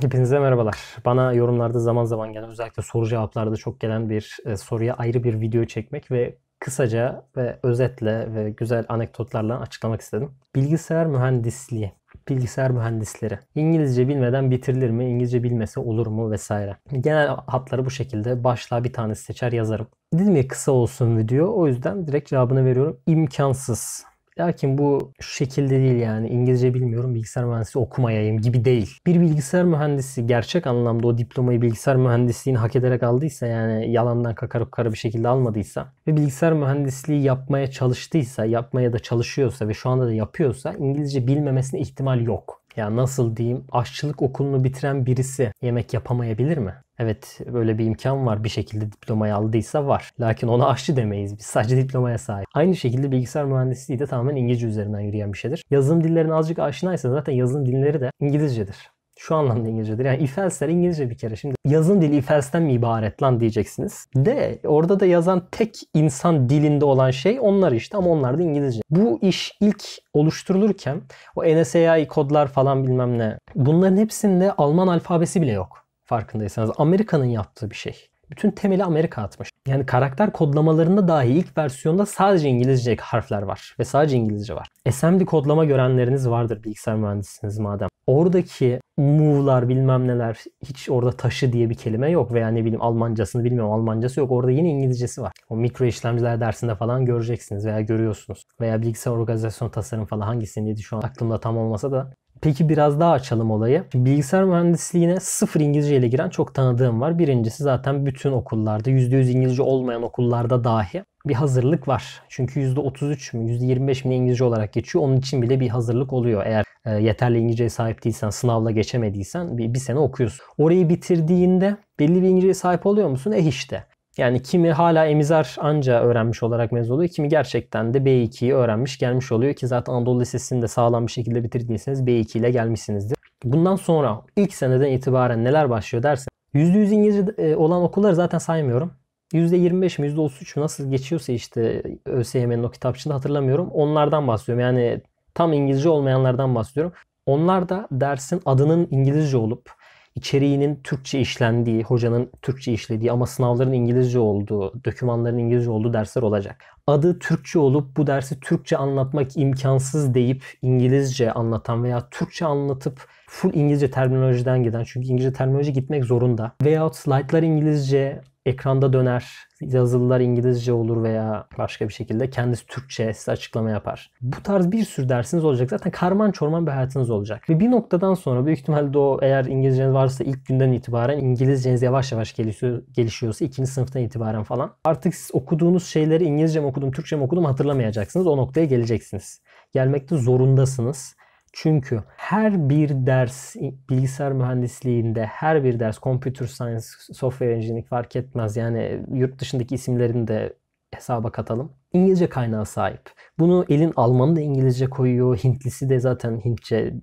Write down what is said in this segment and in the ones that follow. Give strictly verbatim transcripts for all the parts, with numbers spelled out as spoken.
Hepinize merhabalar. Bana yorumlarda zaman zaman gelen, özellikle soru cevaplarda çok gelen bir e, soruya ayrı bir video çekmek ve kısaca ve özetle ve güzel anekdotlarla açıklamak istedim. Bilgisayar mühendisliği, bilgisayar mühendisleri. İngilizce bilmeden bitirilir mi? İngilizce bilmesi olur mu? Vesaire. Genel hatları bu şekilde. Başlığa bir tanesi seçer yazarım. Dedim ya kısa olsun video. O yüzden direkt cevabını veriyorum. İmkansız. Lakin bu şu şekilde değil yani. İngilizce bilmiyorum, bilgisayar mühendisi okumayayım gibi değil. Bir bilgisayar mühendisi gerçek anlamda o diplomayı bilgisayar mühendisliğini hak ederek aldıysa, yani yalandan kakara kukara bir şekilde almadıysa ve bilgisayar mühendisliği yapmaya çalıştıysa, yapmaya da çalışıyorsa ve şu anda da yapıyorsa İngilizce bilmemesine ihtimal yok. Ya nasıl diyeyim, aşçılık okulunu bitiren birisi yemek yapamayabilir mi? Evet, böyle bir imkan var, bir şekilde diplomayı aldıysa var. Lakin ona aşçı demeyiz biz, sadece diplomaya sahip. Aynı şekilde bilgisayar mühendisliği de tamamen İngilizce üzerinden yürüyen bir şeydir. Yazılım dillerine azıcık aşinaysa zaten yazılım dilleri de İngilizcedir. Şu anlamda İngilizcedir. Yani IFELTS'ler İngilizce bir kere. Şimdi yazılım dili IFELTS'ten mi ibaret lan diyeceksiniz. De orada da yazan tek insan dilinde olan şey onlar işte, ama onlar da İngilizce. Bu iş ilk oluşturulurken o N S A I kodlar falan bilmem ne, bunların hepsinde Alman alfabesi bile yok. Farkındaysanız Amerika'nın yaptığı bir şey. Bütün temeli Amerika atmış. Yani karakter kodlamalarında dahi ilk versiyonda sadece İngilizce harfler var. Ve sadece İngilizce var. S M D kodlama görenleriniz vardır, bilgisayar mühendisiniz madem. Oradaki move'lar bilmem neler, hiç orada taşı diye bir kelime yok. Veya ne bileyim Almancasını bilmiyorum, Almancası yok. Orada yine İngilizcesi var. O mikro işlemciler dersinde falan göreceksiniz veya görüyorsunuz. Veya bilgisayar organizasyon tasarım falan, hangisindeydi şu an aklımda tam olmasa da. Peki biraz daha açalım olayı. Bilgisayar mühendisliğine sıfır İngilizce ile giren çok tanıdığım var. Birincisi zaten bütün okullarda, yüzde yüz İngilizce olmayan okullarda dahi bir hazırlık var. Çünkü yüzde otuz üç mü, yüzde yirmi beş mi İngilizce olarak geçiyor. Onun için bile bir hazırlık oluyor. Eğer e, yeterli İngilizceye sahip değilsen, sınavla geçemediysen bir, bir sene okuyorsun. Orayı bitirdiğinde belli bir İngilizceye sahip oluyor musun? Eh işte. Yani kimi hala emizar anca öğrenmiş olarak mezun oluyor. Kimi gerçekten de B iki'yi öğrenmiş gelmiş oluyor ki zaten Anadolu Lisesi'ni de sağlam bir şekilde bitirdiyseniz B iki ile gelmişsinizdir. Bundan sonra ilk seneden itibaren neler başlıyor dersen, yüzde yüz İngilizce olan okulları zaten saymıyorum. yüzde yirmi beş mi yüzde otuz üç mü nasıl geçiyorsa işte ÖSYM'nin o kitapçığını hatırlamıyorum. Onlardan bahsediyorum, yani tam İngilizce olmayanlardan bahsediyorum. Onlar da dersin adının İngilizce olup İçeriğinin Türkçe işlendiği, hocanın Türkçe işlediği ama sınavların İngilizce olduğu, dokümanların İngilizce olduğu dersler olacak. Adı Türkçe olup bu dersi Türkçe anlatmak imkansız deyip İngilizce anlatan veya Türkçe anlatıp full İngilizce terminolojiden giden, çünkü İngilizce terminoloji gitmek zorunda. Veyahut slaytlar İngilizce, ekranda döner, yazılılar İngilizce olur veya başka bir şekilde kendisi Türkçe size açıklama yapar. Bu tarz bir sürü dersiniz olacak. Zaten karman çorman bir hayatınız olacak. Ve bir noktadan sonra büyük ihtimalle o, eğer İngilizceniz varsa ilk günden itibaren, İngilizceniz yavaş yavaş gelişiyor, gelişiyorsa ikinci sınıftan itibaren falan, artık siz okuduğunuz şeyleri İngilizce mi okudum, Türkçe mi okudum hatırlamayacaksınız. O noktaya geleceksiniz. Gelmekte zorundasınız. Çünkü her bir ders bilgisayar mühendisliğinde, her bir ders computer science, software engineering fark etmez. Yani yurt dışındaki isimlerini de hesaba katalım. İngilizce kaynağı sahip. Bunu elin Almanı da İngilizce koyuyor. Hintlisi de zaten Hintçe.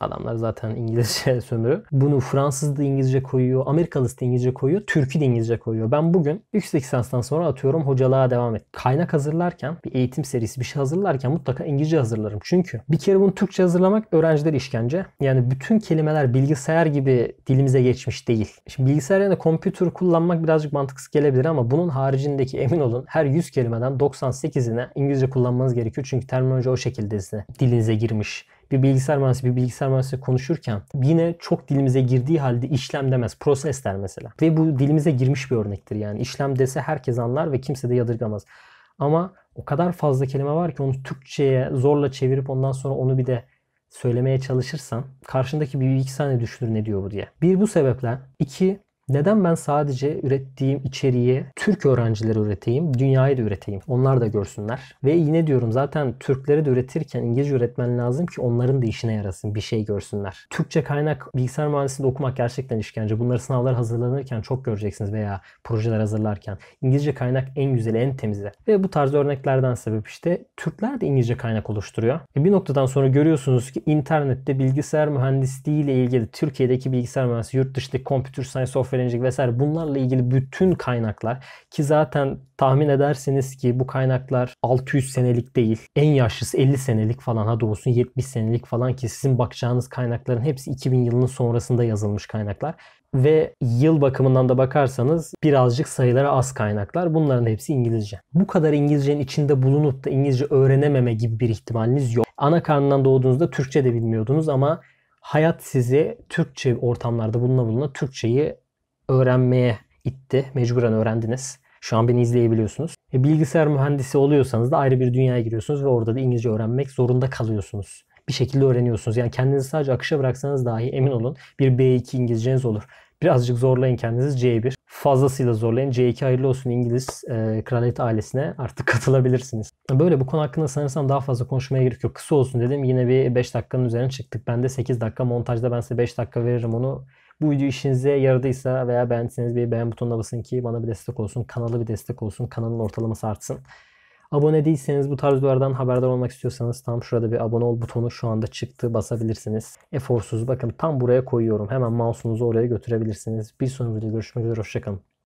Adamlar zaten İngilizce sömürü. Bunu Fransız da İngilizce koyuyor. Amerikalısı da İngilizce koyuyor. Türkü de İngilizce koyuyor. Ben bugün yüksek lisanstan sonra atıyorum hocalığa devam et. Kaynak hazırlarken, bir eğitim serisi bir şey hazırlarken mutlaka İngilizce hazırlarım. Çünkü bir kere bunu Türkçe hazırlamak öğrenciler işkence. Yani bütün kelimeler bilgisayar gibi dilimize geçmiş değil. Şimdi bilgisayar yerine kompütür kullanmak birazcık mantıksız gelebilir ama bunun haricindeki, emin olun, her yüz kelimeden doksan sekizine İngilizce kullanmanız gerekiyor. Çünkü terminoloji o şekilde size dilinize girmiş. Bir bilgisayar mühendisi, bir bilgisayar mühendisi konuşurken yine çok dilimize girdiği halde işlem demez, proses der mesela. Ve bu dilimize girmiş bir örnektir yani. İşlem dese herkes anlar ve kimse de yadırgamaz. Ama o kadar fazla kelime var ki onu Türkçe'ye zorla çevirip ondan sonra onu bir de söylemeye çalışırsan karşındaki bir bilgisayar ne düşünür, ne diyor bu diye. Bir, bu sebeple. İki, neden ben sadece ürettiğim içeriği Türk öğrencileri üreteyim, dünyayı da üreteyim. Onlar da görsünler. Ve yine diyorum, zaten Türkleri de üretirken İngilizce üretmen lazım ki onların da işine yarasın, bir şey görsünler. Türkçe kaynak bilgisayar mühendisliğinde okumak gerçekten işkence. Bunları sınavlar hazırlanırken çok göreceksiniz veya projeler hazırlarken. İngilizce kaynak en güzeli, en temizi. Ve bu tarz örneklerden sebep işte Türkler de İngilizce kaynak oluşturuyor. E bir noktadan sonra görüyorsunuz ki internette bilgisayar mühendisliği ile ilgili Türkiye'deki bilgisayar mühendisliği, yurt dışındaki computer science, software öğrencilik vesaire bunlarla ilgili bütün kaynaklar, ki zaten tahmin edersiniz ki bu kaynaklar altı yüz senelik değil. En yaşlısı elli senelik falan, hadi olsun yetmiş senelik falan, ki sizin bakacağınız kaynakların hepsi iki bin yılının sonrasında yazılmış kaynaklar. Ve yıl bakımından da bakarsanız birazcık sayılara az kaynaklar. Bunların hepsi İngilizce. Bu kadar İngilizcenin içinde bulunup da İngilizce öğrenememe gibi bir ihtimaliniz yok. Ana karnından doğduğunuzda Türkçe de bilmiyordunuz ama hayat sizi Türkçe ortamlarda buluna buluna Türkçeyi öğrenmeye itti. Mecburen öğrendiniz. Şu an beni izleyebiliyorsunuz. Bilgisayar mühendisi oluyorsanız da ayrı bir dünyaya giriyorsunuz ve orada da İngilizce öğrenmek zorunda kalıyorsunuz. Bir şekilde öğreniyorsunuz. Yani kendinizi sadece akışa bıraksanız dahi emin olun bir B iki İngilizceniz olur. Birazcık zorlayın kendiniz, C bir. Fazlasıyla zorlayın. C iki hayırlı olsun İngiliz e, kraliyet ailesine artık katılabilirsiniz. Böyle bu konu hakkında sanırsam daha fazla konuşmaya gerek yok. Kısa olsun dedim. Yine bir beş dakikanın üzerine çıktık. Ben de sekiz dakika montajda, ben size beş dakika veririm onu. Bu video işinize yaradıysa veya beğendiyseniz bir beğen butonuna basın ki bana bir destek olsun. Kanala bir destek olsun. Kanalın ortalaması artsın. Abone değilseniz, bu tarz videolardan haberdar olmak istiyorsanız tam şurada bir abone ol butonu şu anda çıktı, basabilirsiniz. Eforsuz, bakın tam buraya koyuyorum. Hemen mouse'unuzu oraya götürebilirsiniz. Bir sonraki videoda görüşmek üzere, hoşçakalın.